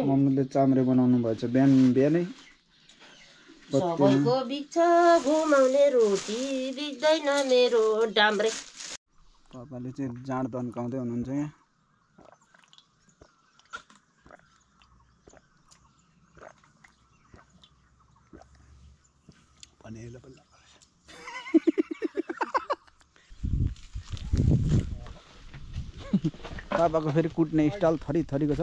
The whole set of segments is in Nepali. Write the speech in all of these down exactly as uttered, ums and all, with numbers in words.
मम्मीले चाम्रे बनाउनु भएछ बिहान बिहानै सबैको बिक्छ घुमाउने रोटी बिक्दैन मेरो डाम्रे। तपाईँले चाहिँ जाँड तन्काउँदै हुनुहुन्छ यहाँ। पनेला बल्ला बाबाको फेरि कुट्ने स्टाइल थरी थरीको छ।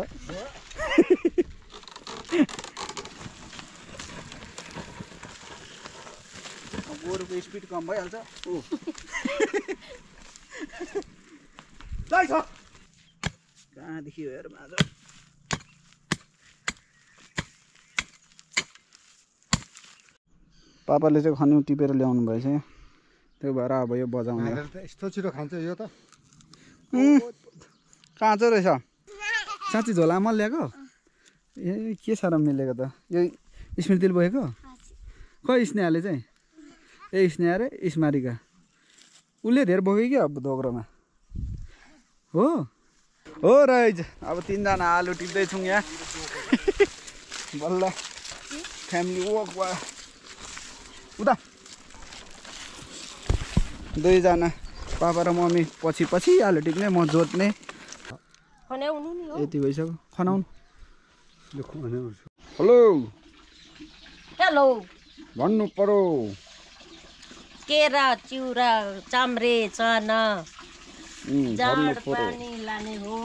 गोरुको स्पिड कम भइहाल्छ। लाइछ कहाँदेखि हो हेर माझ पापाले चाहिँ खन्यु टिपेर ल्याउनु भएछ त्यो भएर अब यो बजाउने यस्तो छिटो खान्छ यो त काँचो रहेछ साँच्ची झोलामा ल्याएको ए के साह्रो मिलेको त यो स्मृतिले बोकेको खै स्नेहाले चाहिँ ए स्नेहा रे स्मारिका उसले धेर बोक्यो क्या अब दोग्रोमा हो हो रहेछ। अब तीनजना आलु टिप्दैछौँ यहाँ बल्ल फ्यामिली वक वा उता दुईजना पापा र मम्मी पछि पछि आलु टिप्ने म जोत्ने यति भइसक्यो खनाउनु। हेलो हेलो भन्नु पर्यो केरा चिउरा चाम्रे चना जाड पानी लाने हो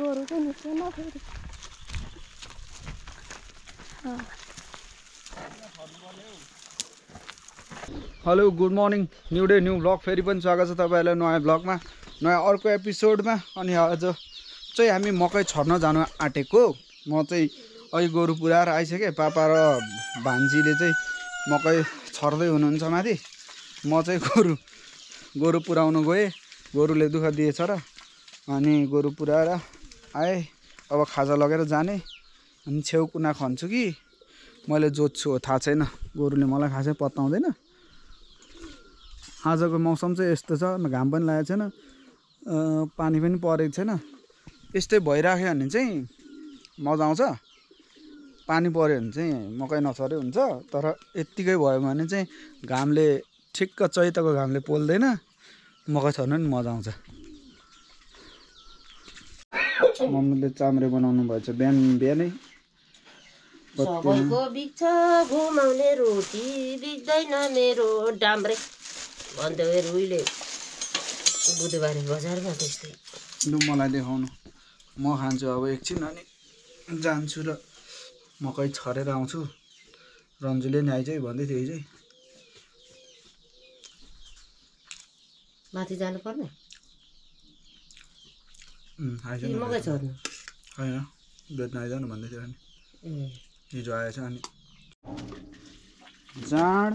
गोरु चाहिँ निस्किएन फेरि hello good morning new day new blog फेरि पनि स्वागत छ तपाईँहरूलाई नयाँ ब्लगमा नयाँ अर्को एपिसोडमा। अनि आज चाहिँ हामी मकै छर्न जानु आँटेको म चाहिँ अहिले गोरु पुऱ्याएर आइसकेँ पापा र भान्जीले चाहिँ मकै छर्दै हुनुहुन्छ माथि म चाहिँ गोरु गोरु पुऱ्याउनु गएँ गोरुले दुःख दिएछ र अनि गोरु पुऱ्याएर आएँ अब खाजा लगेर जाने अनि छेउ कुना खन्छु कि मैले जोत्छु हो थाहा छैन गोरुले मलाई खासै पत्याउँदैन। आजको मौसम चाहिँ यस्तो छ घाम पनि लागेको छैन पानी पनि परेको छैन यस्तै भइराख्यो भने चाहिँ मजा आउँछ पानी पऱ्यो भने चाहिँ मकै नछर्यो हुन्छ तर यत्तिकै भयो भने चाहिँ घामले ठिक्क चैतको घामले पोल्दैन मकै छर्न नि मजा आउँछ। मम्मीले चाम्रे बनाउनु भएछ बिहान बिहानै सबैको बिक्छ घुमाउने रोटी बिक्दैन मेरो डाम्रे भन्दै रुइले बुधबारे बजारमा त्यस्तै लु मलाई देखाउनु म खान्छु अब एकछिन अनि जान्छु र मकै छरेर आउँछु। रन्जुले नि आइज भन्दै थियो हिजै माथि जानुपर्ने मकै छर्नु होइन बेच्न आइजानु भन्दै थियो अनि हिजो आएछ अनि जाँड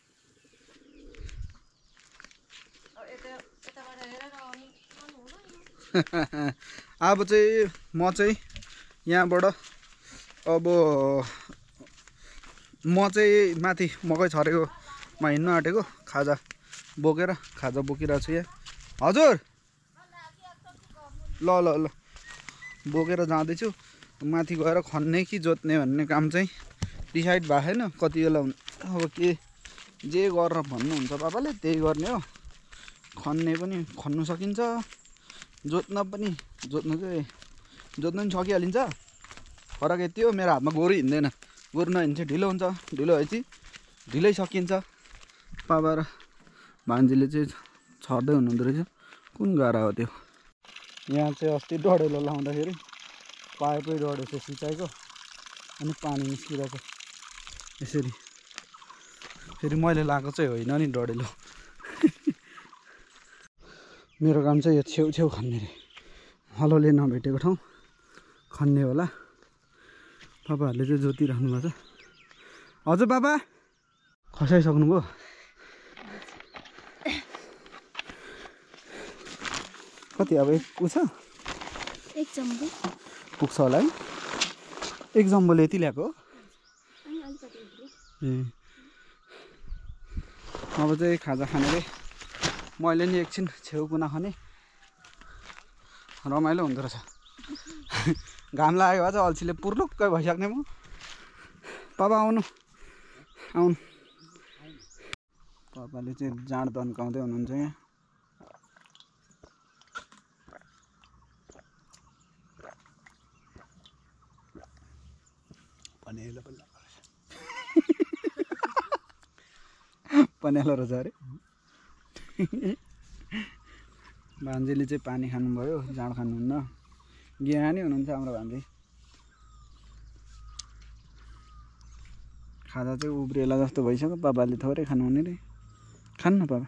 अब चाहिँ म चाहिँ यहाँबाट अब म चाहिँ माथि मकै छरेकोमा हिँड्न आँटेको खाजा बोकेर खाजा बोकिरहेको छु यहाँ हजुर ल ल ल बोकेर जाँदैछु माथि गएर खन्ने कि जोत्ने भन्ने काम चाहिँ डिसाइड भएको छैन कति बेला हुन्छ अब के जे गरेर भन्नुहुन्छ बाबाले त्यही गर्ने हो खन्ने पनि खन्नु सकिन्छ जोत्न पनि जोत्नु चाहिँ जोत्न पनि सकिहालिन्छ फरक यति हो मेरो हातमा गोरु हिँड्दैन गोरु नहिँड्छ ढिलो हुन्छ ढिलो भएपछि ढिलै सकिन्छ। पापा र भान्जीले चाहिँ छर्दै हुनुहुँदो रहेछ कुन गाह्रो हो त्यो यहाँ चाहिँ अस्ति डढेलो लाउँदाखेरि पाइपै डढेको सिँचाइको अनि पानी निस्किरहेको यसरी फेरि मैले लगाएको चाहिँ होइन नि डढेलो मेरो काम चाहिँ यो छेउछेउ खन्ने रे, हलोले नभेटेको ठाउँ खन्ने होला। तपाईँहरूले चाहिँ जोति राख्नुभएको छ। हजुर बाबा खसाइसक्नुभयो? कति अब एक उ छ एक जम्बो पुग्छ होला है? एक जम्बोले यति ल्याएको? अब चाहिँ खाजा खाने रे। मैले नि एकछिन छेउको नखाने रमाइलो हुँदो रहेछ। घाम लाग्यो अझ अल्छीले पुर्लुक्कै भइसक्ने म। पापा आउनु आउनु। पापाले चाहिँ जाँड दन्काउँदै हुनुहुन्छ यहाँ। पनेलो पनि पनेलो रहेछ अरे। भान्जीले चाहिँ पानी खानुभयो, जाँड खानुहुन्न। ज्ञानी हुनुहुन्छ हाम्रो भान्जी। खाजा चाहिँ उब्रिएला जस्तो भइसक्यो। बाबाले थोरै खानुहुने रे। खान्न बाबा?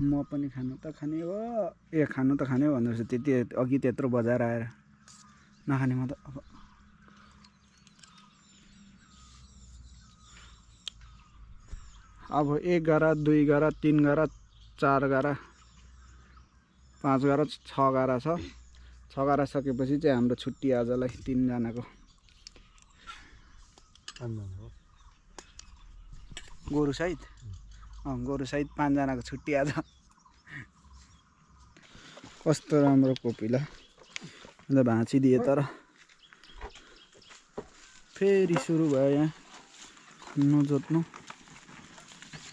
म पनि खानु त खाने हो। ए खानु त खाने हो भन्दा रहेछ। त्यति अघि त्यत्रो बजार आएर नखाने म त। अब अब एघार दुई गारा तीन गारा चार गारा पाँच गारा छ गारा छ। छ गारा सकेपछि चाहिँ हाम्रो छुट्टी आजलाई तीनजनाको। गोरु सहित अँ गोरु सहित पाँचजनाको छुट्टी आज। कस्तो राम्रो कोपिला अन्त भाँचिदिए तर फेरि सुरु भयो यहाँ नजोत्नु।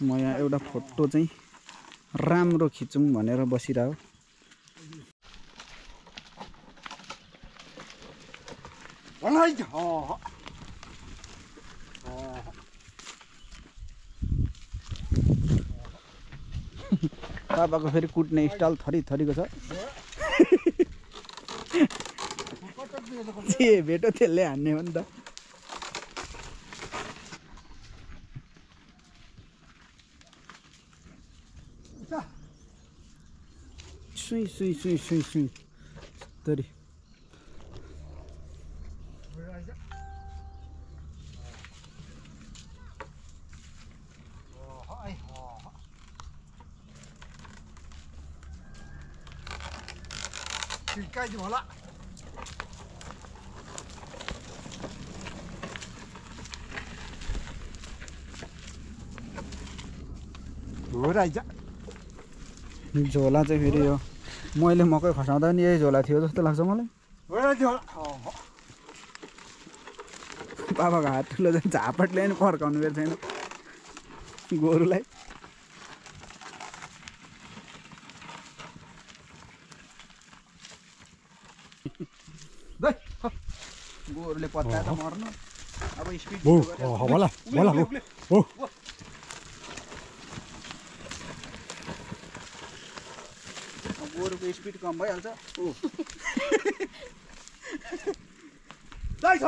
म यहाँ एउटा फोटो चाहिँ राम्रो खिचौँ भनेर बसिरहेको। बाबाको फेरि कुट्ने स्टाइल थरी थरीको छ। ए भेटो त्यसले हान्ने हो नि त। सुई सुई सुई सुई सुई तरी झोला चाहिँ फेरि यो मैले मकै खसाउँदा नि यही झोला थियो जस्तो लाग्छ मलाई। बाबाको हात ठुलो चाहिँ झापटले नि फर्काउनु बेर छैन गोरुलाई। गोरुले पत्ता त मर्नु। अब स्पिड गोरुको स्पिड कम भइहाल्छ। गोरुको स्पिड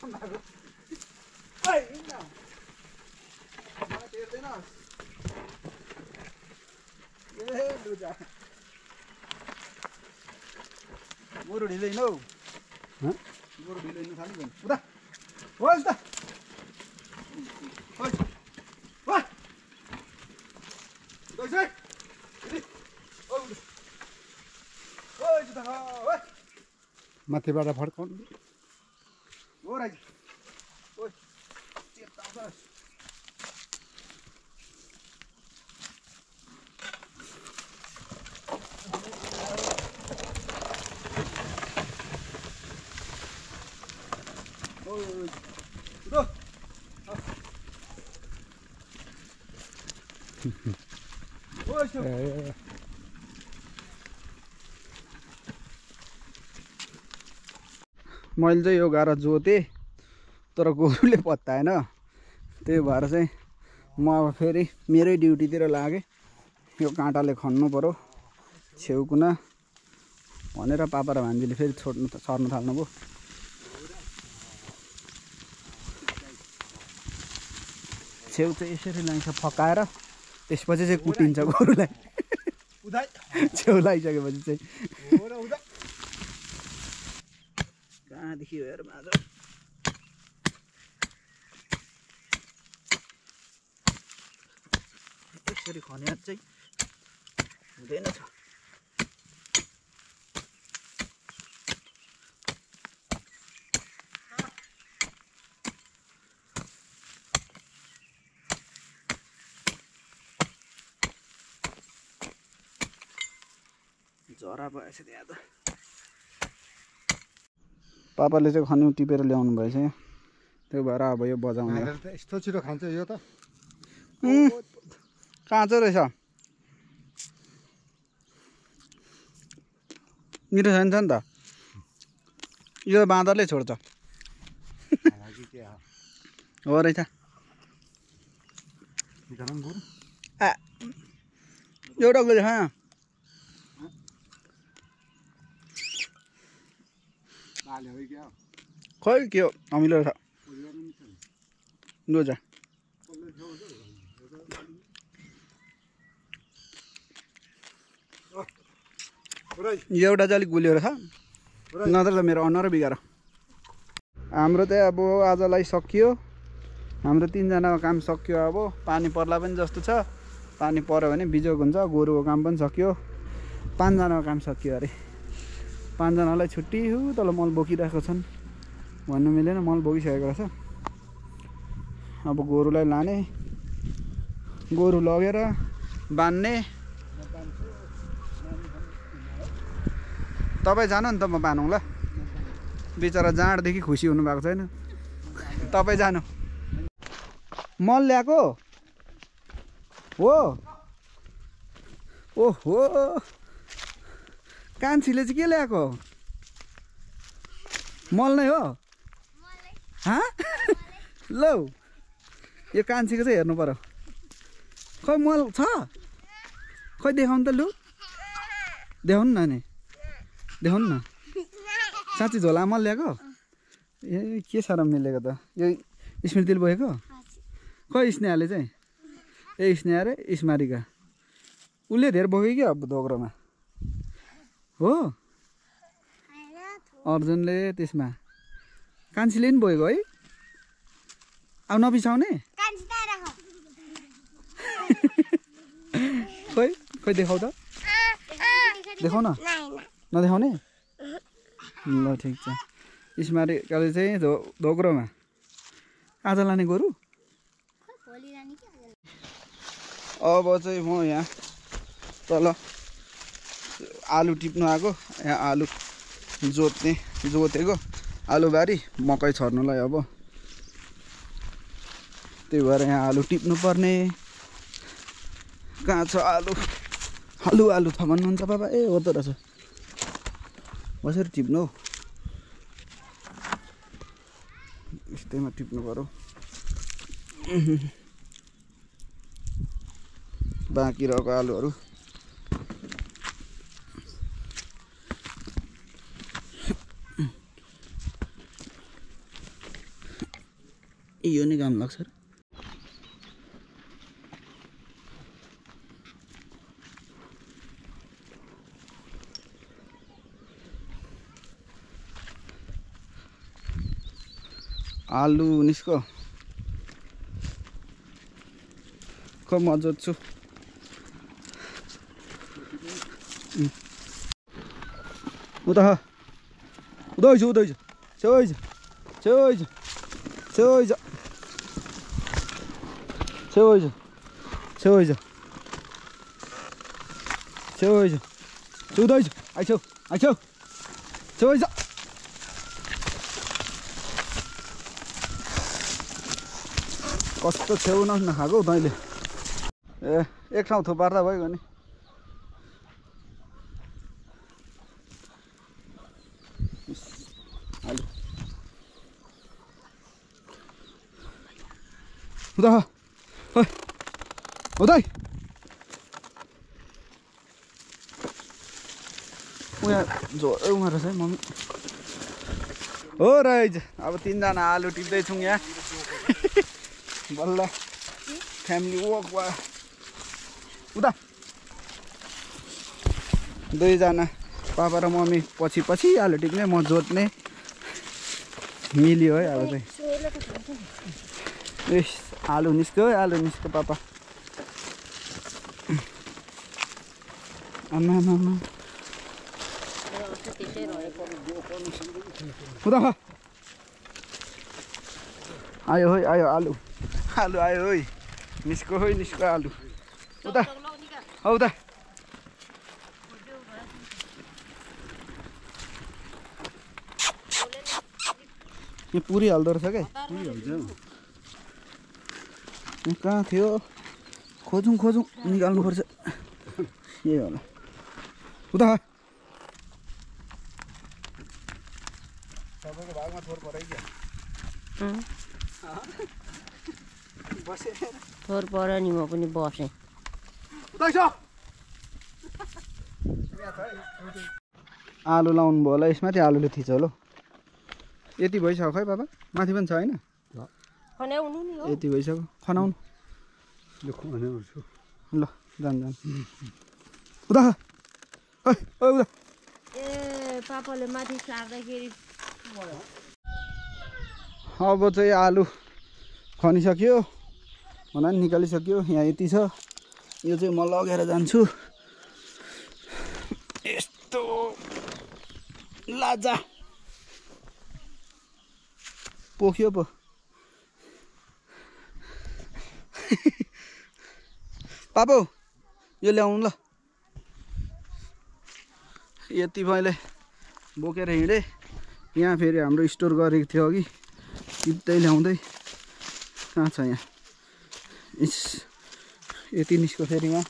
कम भएको हेर्दैन गोरु ढिलो हिँड्नु हौ। गोरु ढिलो हिँड्नु थाल्यो उता होस् त। माथिबाट फर्काउनु मैले चाहिँ यो गाह्रो जोतेँ तर गोरुले पत्ताएन। त्यही भएर चाहिँ म अब फेरि मेरै ड्युटीतिर लागेँ। यो काँटाले खन्नु पऱ्यो छेउकुना भनेर पापा र भान्जीले फेरि छोड्नु सर्नु थाल्नुभयो। छेउ चाहिँ यसरी ल्याइन्छ फकाएर त्यसपछि चाहिँ कुटिन्छ गोरुलाई उदाइ छेउ लागिसकेपछि चाहिँ हो र उदाइ कहाँ देखियो यार माधव यसरी खन्या चाहिँ हुँदैन छ जरा भएछ त्यहाँ त पापाले चाहिँ खन्यौ टिपेर ल्याउनु भएछ त्यो भएर अब यो बजाउने यस्तो छिटो खान्छ यो त काँचो रहेछ मिठो छैन नि त यो बाँदरले छोड्छ हो रहेछ एउटा गल्छ खोइ के हो अमिलो छ लो जा एउटा चाहिँ अलिक गुलियो रहेछ नत्र त मेरो अनुहार बिगार हाम्रो चाहिँ अब आजलाई सकियो हाम्रो तीनजनाको काम सकियो अब पानी पर्ला पनि जस्तो छ पानी पर्यो भने बिजोग हुन्छ गोरुको काम पनि सकियो पाँचजनाको काम सकियो अरे पाँचजनालाई छुट्टी हो तल मल बोकिरहेको छन् भन्नु मिलेन मल बोकिसकेको रहेछ अब गोरुलाई लाने गोरु लगेर बाँध्ने तपाईँ जानु नि त म बाँधौँ ल बिचरा जाँडदेखि खुसी हुनुभएको छैन तपाईँ जानु मल ल्याएको हो ओहो कान्छीले चाहिँ के ल्याएको मल नै हो लौ यो कान्छीको चाहिँ हेर्नु पर्यो खै मल छ खै देखाउनु त लु देखाउनु नानी देखाउनु न साँच्ची झोला मल ल्याएको ए के साह्रो मिलेको त यो स्मृतिले बोकेको खै स्नेहाले चाहिँ ए स्नेहा रे स्मारिका उसले धेरै बोक्यो क्या अब दोग्रोमा हो अर्जुनले त्यसमा कान्छीले पनि बोकेको है अब नबिसाउने खै खै देखाउ त देखाउन नदेखाउने ल ठिक छ स्मारिकाले चाहिँ धोक्रोमा आज लाने गोरु अब चाहिँ म यहाँ तल आलु टिप्नु आएको यहाँ आलु जोत्ने जोतेको आलुबारी मकै छर्नुलाई अब त्यही भएर यहाँ आलु टिप्नु पर्ने कहाँ छ आलु आलु आलु छ भन्नुहुन्छ बाबा ए हो त रहेछ कसरी टिप्नु यस्तैमा टिप्नु पर्यो बाँकी रहेको आलुहरू यो नै काम लाग्छ आलु निस्को खो म जोत्छु उता उदाइज उदाइज छोइज छोइज छोइज छोइज छोइज छोइज उदाइज आइछौ आइछौ छोइज कस्तो छेउ नखाएको तैँले ए एक ठाउँ थुपार्दा भइगयो नि उदा उदा उहाँ जो उहाँ रहेछ है मम्मी हो रहेछ अब तीनजना आलु टिप्दैछौँ यहाँ बल्ल फैमिली वॉक हुआ। उदा दुईजना पापा र मम्मी पछि पछि आलु टिप्ने म जोत्ने मिल्यो है। अब चाहिँ आलु निस्क्यो आलु निस्क्यो पापा। आमा आमा उदा आयो है आयो आलु आलु आयो है निस्क्यो है निस्क्यो आलु। उदा हौ उदा ये पूरी हल्दो रहेछ के पूरी हल्दो कहाँ थियो खोजौँ खोजौँ निकाल्नु पर्छ यही होला। उता सबैको भागमा थोर परे क्या बसे थोर पर नि म पनि बसे। उता छ आलु लाउनु भयो होला यसमाथि आलुले थिच्छ होला। यति भइसक्यो खै बाबा माथि पनि छ हैन खनाउनु नि हो यति भइसक्यो खनाउनु ल खनाउनु ल जान जान। उदा ओइ ओइ उदा ए पापाले माथि सार्दाखेरि भयो। अब चाहिँ आलु खनिसक्यो भन नि निकालिसक्यो यहाँ यति छ यो चाहिँ म लगेर जान्छु यस्तो लाजा पोख्यो पो पापो यो ल्याउनु ल। यति मैले बोकेर हिँडेँ यहाँ फेरि हाम्रो स्टोर गरेको थियो अघि टिप्दै ल्याउँदै कहाँ छ यहाँ इस यति निस्क्यो फेरि यहाँ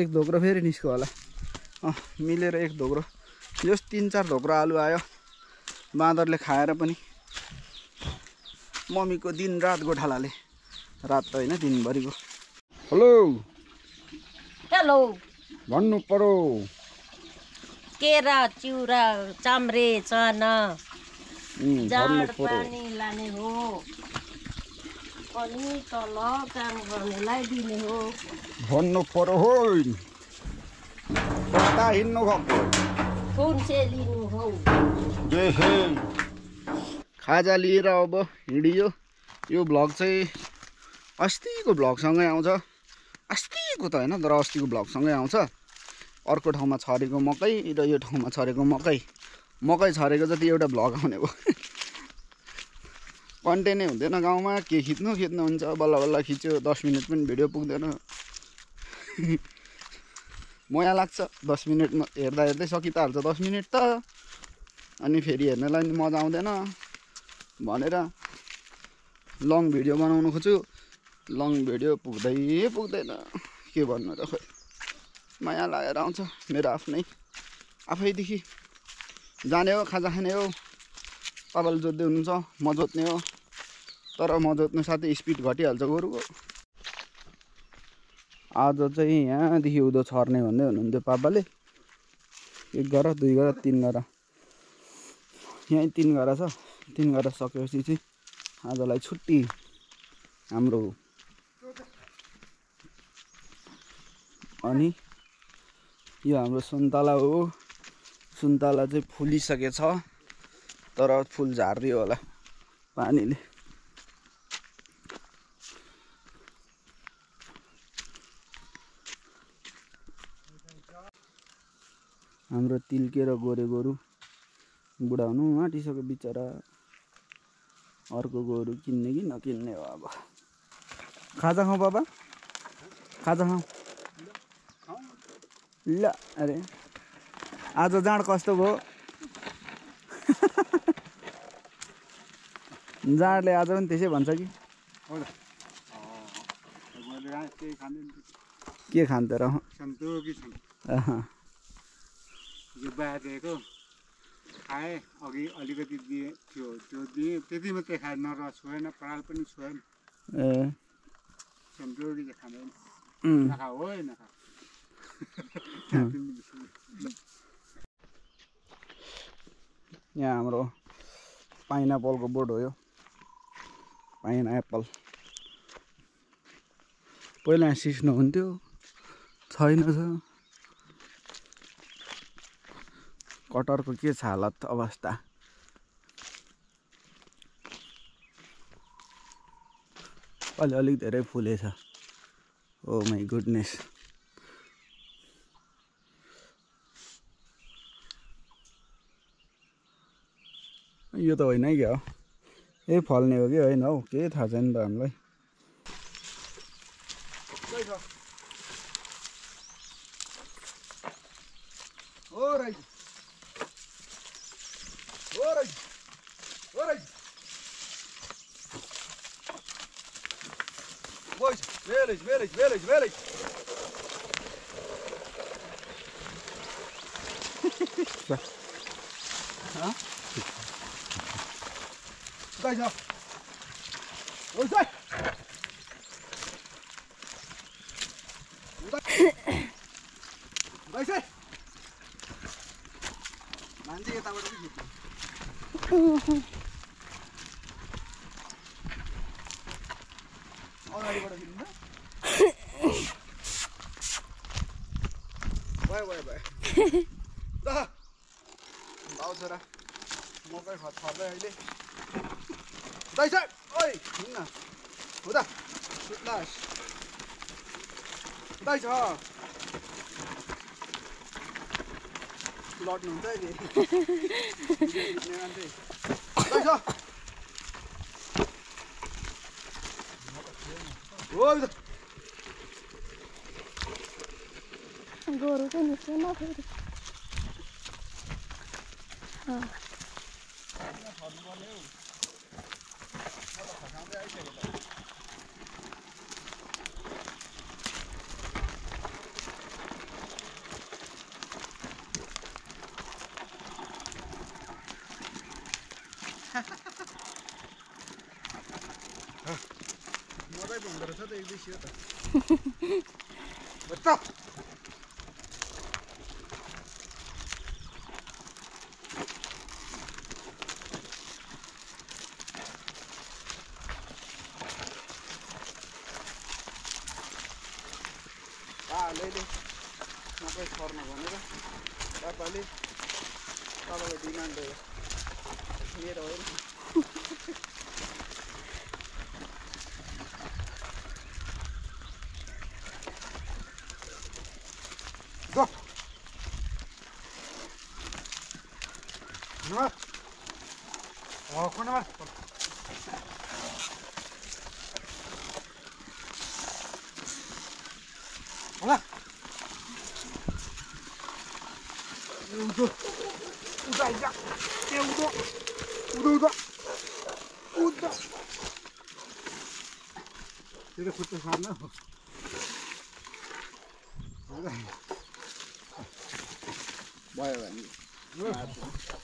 एक धोक्रो फेरि निस्क्यो होला अँ मिलेर एक धोक्रो जस तिन चार धोक्रो आलु आयो बाँदरले खाएर पनि। मम्मीको दिन रात गोठालाले रात त हैन दिनभरिको हेलो हेलो भन्नु पर्यो केरा चिउरा चाम्रे चना जाड पानी लाने हो अनि तल काम गर्नेलाई दिने हो भन्नु पर्यो हो कता हिन्नु कुन चाहिँ लिनु हो खाजा लिएर अब हिँडियो। यो भ्लग चाहिँ अस्तिको भ्लगसँगै आउँछ अस्तिको त हैन तर अस्तिको भ्लगसँगै आउँछ। अर्को ठाउँमा छरेको मकै र यो ठाउँमा छरेको मकै मकै छरेको जति एउटा भ्लग आउने भयो। कन्टेन्टै हुँदैन गाउँमा के खिच्नु खिच्नु हुन्छ बल्ल बल्ल खिच्यो दस मिनट पनि भिडियो पुग्दैन। मया लाग्छ दस मिनटमा हेर्दा हेर्दै सकि त हाल्छ दस मिनट त अनि फेरि हेर्नलाई नि मजा आउँदैन भनेर लङ भिडियो बनाउनु खोज्छु लङ भिडियो पुग्दै पुग्दैन के भन्नु र खोइ माया लागेर आउँछ मेरो आफ्नै आफैदेखि जाने हो खाजा खाने हो पापाले जोत्दै हुनुहुन्छ म जोत्ने हो तर म जोत्नु साथै स्पिड घटिहाल्छ गोरुको। आज चाहिँ यहाँदेखि उदो छर्ने भन्दै हुनुहुन्थ्यो पापाले एक घर दुई घर तिन घर यहाँ तीन घर छ तीन घर सकेपछि चाहिँ आजलाई छुट्टी हाम्रो। अनि यो हाम्रो सुन्तला हो सुन्तला चाहिँ फुलिसकेछ तर फुल झारियो होला पानीले। हाम्रो तिल्के र गोरे गोरु बुढा हुनु आँटिसक्यो बिचरा अर्को गोरु किन्ने कि नकिन्ने हो। अब खाजा खाऊ बाबा खाजा खाऊ ल। अरे आज जाँड कस्तो भयो जाँडले आज पनि त्यसै भन्छ कि के खान्थ्यो र खाएँ अघि अलिकति दिएँ त्यो त्यो दिएँ त्यति मात्रै खाएँ नरस छोएन पराल पनि छोएन ए सन्तोरी खाँदैन नखाऊ हो नखाऊ। यहाँ हाम्रो पाइनापलको बोट हो यो pineapple. पहिला सिस्नो हुन्थ्यो, छैन छ। कटरको के छ हालत अवस्था? अलि अलि धेरै फुलेछ। ओ माई गुडनेस। यो त होइन क्या हो? ए फल्ने हो कि होइन हौ, केही थाहा छैन त हामीलाई। Village, village, village, village. Huh? Guys, up. What's that? Guys, hey. Manji, get out of here. That's all. Lord knows that. That's all. Whoa. Go over there. It's not good. Ah. What's up? Ah, lady, not quite for my one. That's all it. Follow the demand there. Here, oil. Why are you?